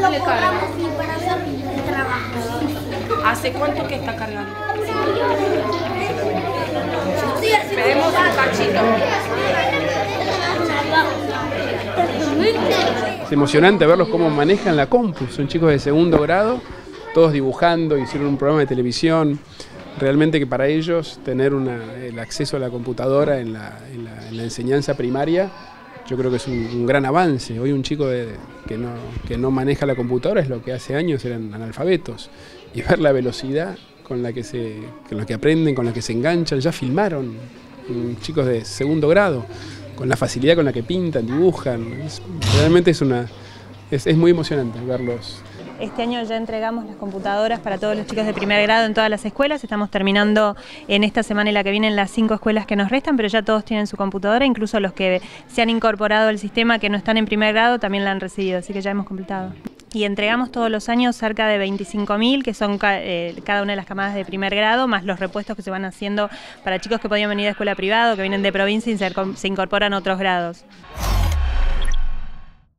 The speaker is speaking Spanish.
lo cobramos y para hacer el trabajo. ¿Hace cuánto que está cargando? Sí, esperemos un cachito. Es emocionante verlos cómo manejan la compu. Son chicos de segundo grado, todos dibujando, hicieron un programa de televisión. Realmente que para ellos tener el acceso a la computadora en la enseñanza primaria, yo creo que es un gran avance. Hoy un chico que no maneja la computadora es lo que hace años eran analfabetos. Y ver la velocidad con la que aprenden, con la que se enganchan, ya filmaron chicos de segundo grado, con la facilidad con la que pintan, dibujan. Realmente es muy emocionante verlos. Este año ya entregamos las computadoras para todos los chicos de primer grado en todas las escuelas. Estamos terminando en esta semana y la que viene las 5 escuelas que nos restan, pero ya todos tienen su computadora, incluso los que se han incorporado al sistema que no están en primer grado también la han recibido, así que ya hemos completado. Y entregamos todos los años cerca de 25.000, que son cada una de las camadas de primer grado, más los repuestos que se van haciendo para chicos que podían venir de escuela privada, que vienen de provincia y se incorporan a otros grados.